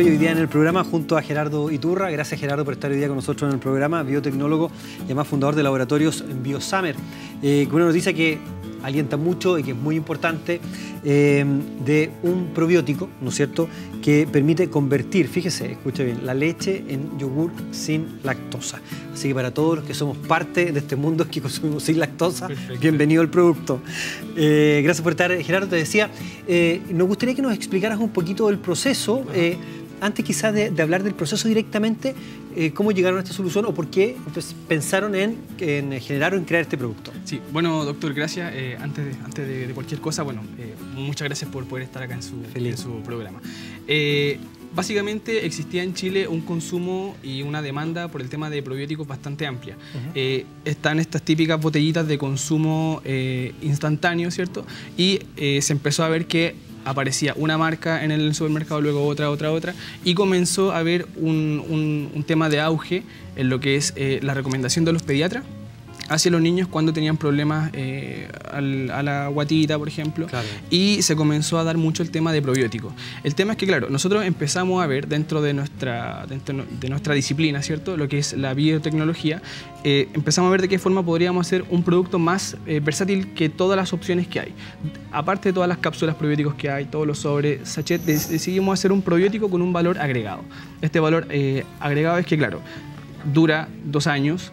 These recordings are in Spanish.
estoy hoy día en el programa junto a Gerardo Iturra. Gracias, Gerardo, por estar hoy día con nosotros en el programa. Biotecnólogo y además fundador de laboratorios BioSummer. Una noticia que alienta mucho y que es muy importante, de un probiótico, ¿no es cierto?, que permite convertir, fíjese, escuche bien, la leche en yogur sin lactosa. Así que para todos los que somos parte de este mundo que consumimos sin lactosa, perfecto, bienvenido al producto. Gracias por estar, Gerardo. Te decía, nos gustaría que nos explicaras un poquito el proceso, antes quizás de hablar del proceso directamente, ¿cómo llegaron a esta solución o por qué pensaron en generar o en crear este producto? Sí, bueno, doctor, gracias. Antes de cualquier cosa, bueno, muchas gracias por poder estar acá en su programa. Básicamente existía en Chile un consumo y una demanda por el tema de probióticos bastante amplia. Están estas típicas botellitas de consumo instantáneo, ¿cierto? Y se empezó a ver que aparecía una marca en el supermercado, luego otra, y comenzó a haber un tema de auge en lo que es la recomendación de los pediatras hacia los niños cuando tenían problemas a la guatita, por ejemplo, claro, y se comenzó a dar mucho el tema de probióticos. El tema es que, claro, nosotros empezamos a ver dentro de nuestra disciplina, ¿cierto?, lo que es la biotecnología, empezamos a ver de qué forma podríamos hacer un producto más versátil que todas las opciones que hay. Aparte de todas las cápsulas probióticos que hay, todos los sobres, sachets, decidimos hacer un probiótico con un valor agregado. Este valor agregado es que, claro, dura 2 años,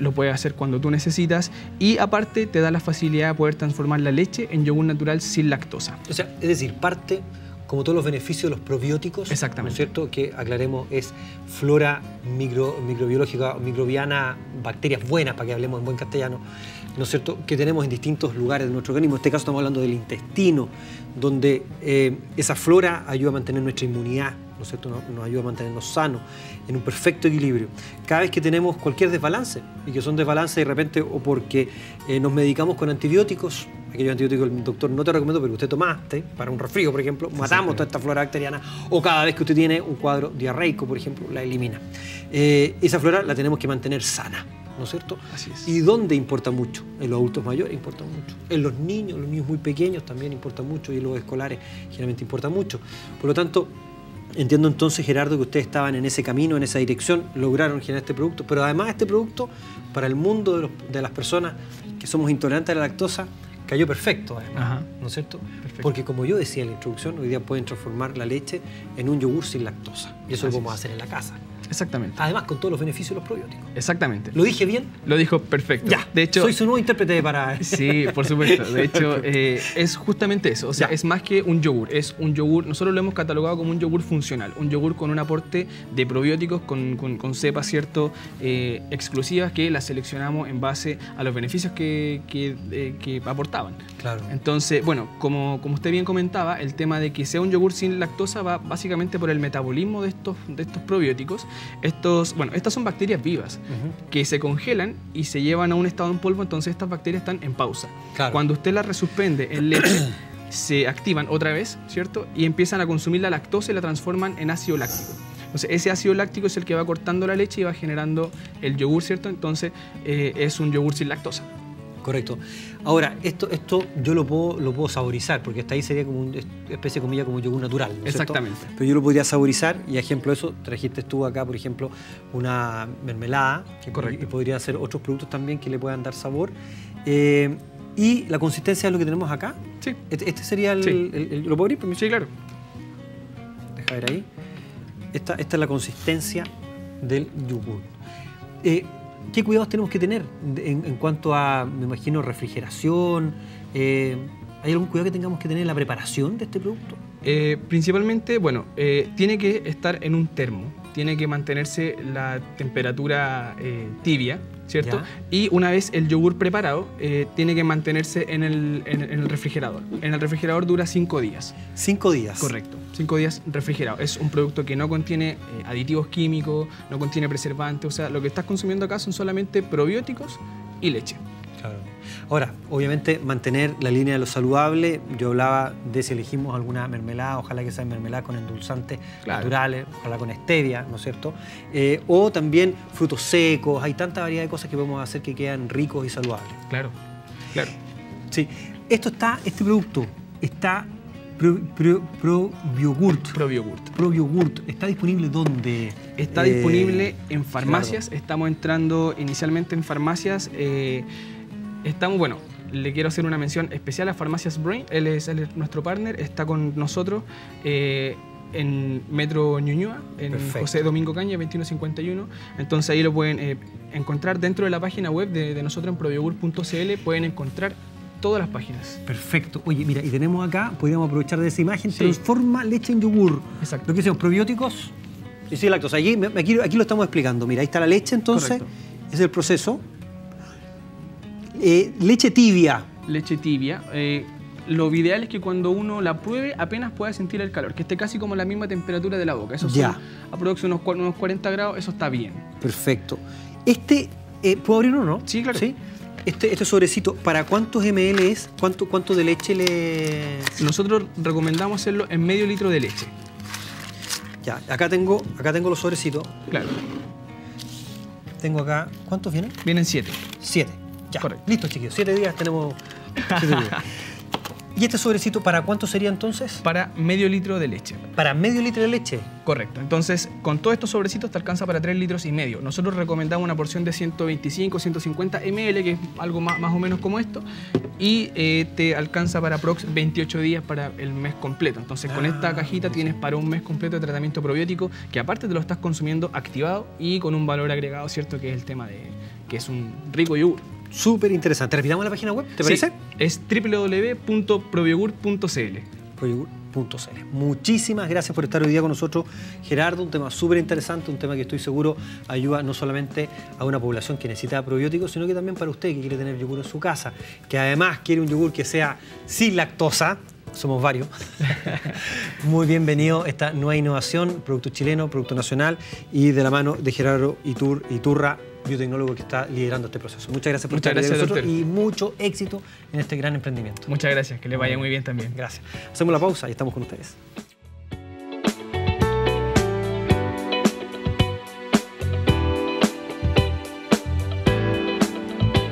lo puedes hacer cuando tú necesitas y aparte te da la facilidad de poder transformar la leche en yogur natural sin lactosa. O sea, es decir, parte como todos los beneficios de los probióticos, exactamente, ¿no es cierto?, que aclaremos es flora microbiológica, microbiana, bacterias buenas, para que hablemos en buen castellano, ¿no es cierto?, que tenemos en distintos lugares de nuestro organismo. En este caso estamos hablando del intestino, donde esa flora ayuda a mantener nuestra inmunidad, ¿no es cierto?, nos ayuda a mantenernos sanos, en un perfecto equilibrio. Cada vez que tenemos cualquier desbalance, y que son desbalances de repente o porque nos medicamos con antibióticos, aquellos antibióticos el doctor no te recomiendo, pero usted tomaste para un resfrío, por ejemplo, matamos toda esta flora bacteriana, o cada vez que usted tiene un cuadro diarreico, por ejemplo, la elimina. Esa flora la tenemos que mantener sana, ¿no es cierto? Así es. ¿Y dónde importa mucho? En los adultos mayores importa mucho. En los niños muy pequeños también importa mucho, y en los escolares generalmente importa mucho. Por lo tanto, entiendo entonces, Gerardo, que ustedes estaban en ese camino, en esa dirección, lograron generar este producto, pero además este producto, para el mundo de las personas que somos intolerantes a la lactosa, cayó perfecto, además, ¿no es cierto? Perfecto. Porque como yo decía en la introducción, hoy día pueden transformar la leche en un yogur sin lactosa. Y eso lo vamos a hacer en la casa. Exactamente. Además, con todos los beneficios de los probióticos. Exactamente. ¿Lo dije bien? Lo dijo perfecto. Ya, de hecho, soy su nuevo intérprete para... Sí, por supuesto. De hecho, es justamente eso. O sea, ya, es más que un yogur. Es un yogur, nosotros lo hemos catalogado como un yogur funcional. Un yogur con un aporte de probióticos, con cepas, ¿cierto?, exclusivas que las seleccionamos en base a los beneficios que aportaban. Claro. Entonces, bueno, como usted bien comentaba, el tema de que sea un yogur sin lactosa va básicamente por el metabolismo de estos probióticos. Estas son bacterias vivas que se congelan y se llevan a un estado en polvo, entonces estas bacterias están en pausa. Claro. Cuando usted las resuspende en leche, se activan otra vez, ¿cierto? Y empiezan a consumir la lactosa y la transforman en ácido láctico. Entonces, ese ácido láctico es el que va cortando la leche y va generando el yogur, ¿cierto? Entonces, es un yogur sin lactosa. Correcto. Ahora, esto yo lo puedo saborizar, porque hasta ahí sería como una especie, comillas, como yogur natural, ¿no? Exactamente. ¿Cierto? Pero yo lo podría saborizar y, ejemplo de eso, trajiste tú acá, por ejemplo, una mermelada. Correcto. Y podría hacer otros productos también que le puedan dar sabor. ¿Y la consistencia es lo que tenemos acá? Sí. Este sería el... Sí. ¿Lo puedo abrir? Sí, claro. Deja ver ahí. Esta es la consistencia del yogur. ¿Qué cuidados tenemos que tener en cuanto a, me imagino, refrigeración? ¿Hay algún cuidado que tengamos que tener en la preparación de este producto? Principalmente, bueno, tiene que estar en un termo. Tiene que mantenerse la temperatura tibia, ¿cierto? Ya. Y una vez el yogur preparado, tiene que mantenerse en el refrigerador. En el refrigerador dura 5 días. 5 días. Correcto. 5 días refrigerado. Es un producto que no contiene aditivos químicos, no contiene preservantes. O sea, lo que estás consumiendo acá son solamente probióticos y leche. Claro. Ahora, obviamente, mantener la línea de lo saludable. Yo hablaba de si elegimos alguna mermelada, ojalá que sea mermelada con endulzantes naturales, ojalá con stevia, ¿no es cierto? O también frutos secos. Hay tanta variedad de cosas que podemos hacer que quedan ricos y saludables. Claro, claro. Sí. Este producto está Probiogurt. ¿Está disponible dónde? Está disponible en farmacias. Claro. Estamos entrando inicialmente en farmacias. Bueno, le quiero hacer una mención especial a Farmacias Brain. Él es nuestro partner, está con nosotros en Metro Ñuñoa, en Perfecto. José Domingo Caña, 2151. Entonces ahí lo pueden encontrar dentro de la página web de nosotros en probiogurt.cl. Pueden encontrar todas las páginas. Perfecto. Oye, mira, y tenemos acá, podríamos aprovechar de esa imagen, sí. Transforma leche en yogur. Exacto. Lo que son probióticos y sí, lactos. Aquí lo estamos explicando. Mira, ahí está la leche, entonces. Correcto. Es el proceso. Leche tibia. Leche tibia. Lo ideal es que cuando uno la pruebe apenas pueda sentir el calor, que esté casi como la misma temperatura de la boca. Eso ya. Aproximadamente unos 40 grados, eso está bien. Perfecto. ¿Puedo abrir uno, no? Sí, claro. ¿Sí? Este sobrecito, ¿para cuántos ml es? ¿Cuánto de leche le...? Nosotros recomendamos hacerlo en medio litro de leche. Ya, acá tengo los sobrecitos. Claro. Tengo acá... ¿Cuántos vienen? Vienen 7. 7. Ya, correcto. Listo, chiquillos. 7 días tenemos... 7 días. ¿Y este sobrecito para cuánto sería entonces? Para medio litro de leche. ¿Para medio litro de leche? Correcto. Entonces, con todos estos sobrecitos te alcanza para 3,5 litros. Nosotros recomendamos una porción de 125, 150 ml, que es algo más o menos como esto, y te alcanza para aprox 28 días para el mes completo. Entonces, con esta cajita tienes para un mes completo de tratamiento probiótico, que aparte te lo estás consumiendo activado y con un valor agregado, ¿cierto? Que es el tema de que es un rico yogur. Súper interesante. ¿Repitamos la página web? ¿Te parece? Sí, es www.probiogurt.cl. Probiogurt.cl. Muchísimas gracias por estar hoy día con nosotros, Gerardo. Un tema súper interesante, un tema que estoy seguro ayuda no solamente a una población que necesita probióticos, sino que también para usted que quiere tener yogur en su casa, que además quiere un yogur que sea sin lactosa. Somos varios. Muy bienvenido esta nueva innovación, producto chileno, producto nacional y de la mano de Gerardo Iturra, biotecnólogo que está liderando este proceso. Muchas gracias por estar con nosotros y mucho éxito en este gran emprendimiento. Muchas gracias, que les vaya muy bien también. Gracias. Hacemos la pausa y estamos con ustedes.